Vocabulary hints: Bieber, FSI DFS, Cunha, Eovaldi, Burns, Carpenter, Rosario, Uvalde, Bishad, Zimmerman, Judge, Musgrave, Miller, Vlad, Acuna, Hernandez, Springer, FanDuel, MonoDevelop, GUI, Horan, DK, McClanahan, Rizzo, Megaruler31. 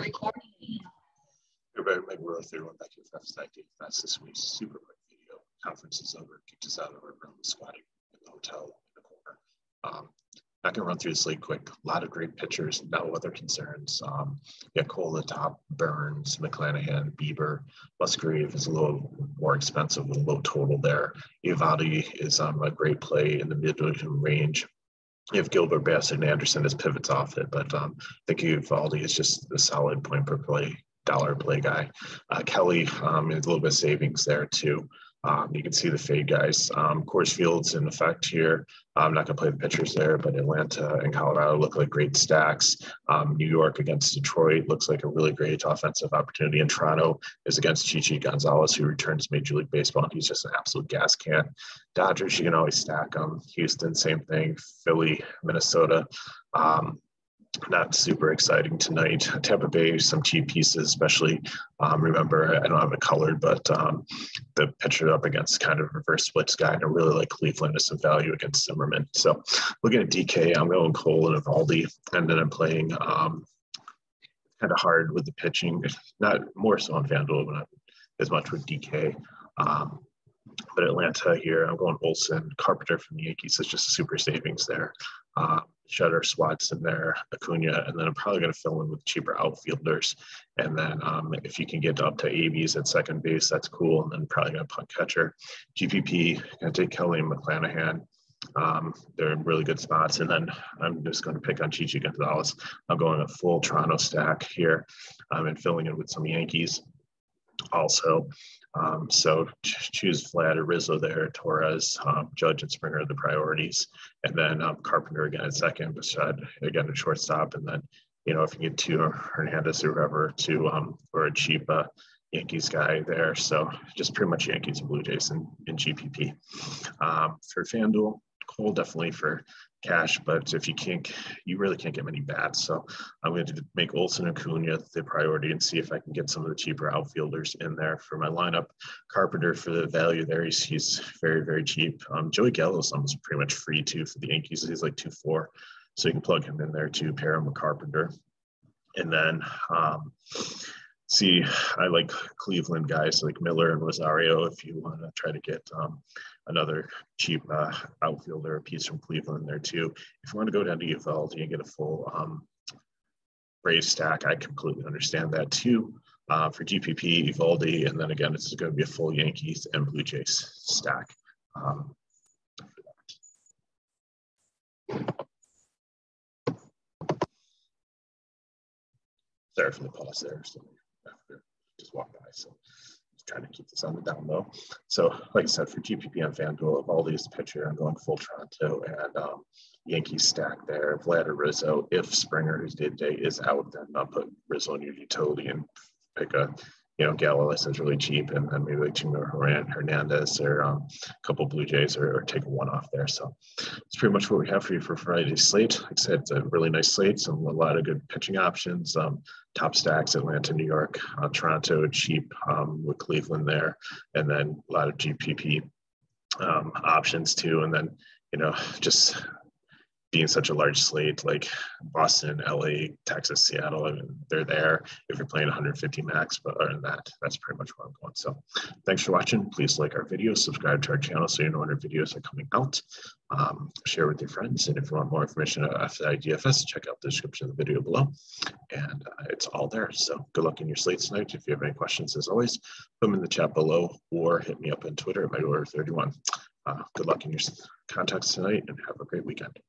Recording. You better make Megaruler31 back to FSI DFS this week's super quick video. Conference is over, kicked us out of our room, squatting in the hotel in the corner. Not going to run through this league quick. A lot of great pitchers, no other concerns. Yeah, Cole at the top, Burns, McClanahan, Bieber. Musgrave is a little more expensive with a low total there. Eovaldi is a great play in the mid-division range. You have Gilbert Bassett and Anderson as pivots off it, but I think Uvalde is just a solid point per play, dollar play guy. Kelly is a little bit of savings there too. You can see the fade guys. Coors Field's in effect here. I'm not going to play the pitchers there, but Atlanta and Colorado look like great stacks. New York against Detroit looks like a really great offensive opportunity. And Toronto is against Chi Chi González, who returns to Major League Baseball. He's just an absolute gas can. Dodgers, you can always stack them. Houston, same thing. Philly, Minnesota. Not super exciting tonight. Tampa Bay, some cheap pieces, especially. Remember, I don't have it colored, but the pitcher up against kind of reverse splits guy, and I really like Cleveland as some value against Zimmerman. So looking at DK, I'm going Cole and Eovaldi, and then I'm playing kind of hard with the pitching, not more so on FanDuel, but not as much with DK. But Atlanta here, I'm going Olson. Carpenter from the Yankees is just super savings there. Shutter, Swats in there, Acuna, and then I'm probably going to fill in with cheaper outfielders. And then if you can get up to ABs at second base, that's cool. And then probably going to punt catcher. GPP, going to take Kelly and McClanahan. They're in really good spots. And then I'm just going to pick on Chi Chi González. I'm going a full Toronto stack here and filling in with some Yankees also. So choose Vlad or Rizzo there, Torres, Judge and Springer are the priorities. And then Carpenter again at second, Bishad again at shortstop. And then, you know, if you get two or Hernandez or whoever to, or a cheap Yankees guy there. So just pretty much Yankees and Blue Jays in GPP. For FanDuel, Cole definitely for cash, but if you can't, you really can't get many bats. So I'm going to make Olson and Cunha the priority and see if I can get some of the cheaper outfielders in there for my lineup. Carpenter for the value there, he's very, very cheap. Joey Gallo is almost pretty much free too for the Yankees. He's like 2.4, so you can plug him in there too, pair him with Carpenter. And then see, I like Cleveland guys like Miller and Rosario if you want to try to get another cheap outfielder, a piece from Cleveland there too. If you want to go down to Uvalde and get a full Brave stack, I completely understand that too. For GPP, Uvalde, and then again, this is going to be a full Yankees and Blue Jays stack. Sorry for the pause there. So after just walked by, so just trying to keep this on the down low. So like I said, for GPP on FanDuel, Eovaldi is the pitcher. I'm going full Toronto and Yankees stack there. Vlad or Rizzo. If Springer, who's day to day, is out, then I'll put Rizzo in your utility and pick a, you know, Gallo is really cheap, and then maybe like Cunha or Horan, Hernandez, or a couple Blue Jays, or take a one off there. So it's pretty much what we have for you for Friday's slate. Like I said, it's a really nice slate, so a lot of good pitching options. Top stacks, Atlanta, New York, Toronto, cheap with Cleveland there, and then a lot of GPP options too. And then, you know, just being such a large slate, like Boston, LA, Texas, Seattle, I mean, they're there if you're playing 150 max, but other than that, that's pretty much where I'm going. So thanks for watching. Please like our video, subscribe to our channel so you know when our videos are coming out. Share with your friends. And if you want more information on FSI DFS, check out the description of the video below. And it's all there. So good luck in your slates tonight. If you have any questions, as always, put them in the chat below or hit me up on Twitter at Megaruler31. Good luck in your contacts tonight and have a great weekend.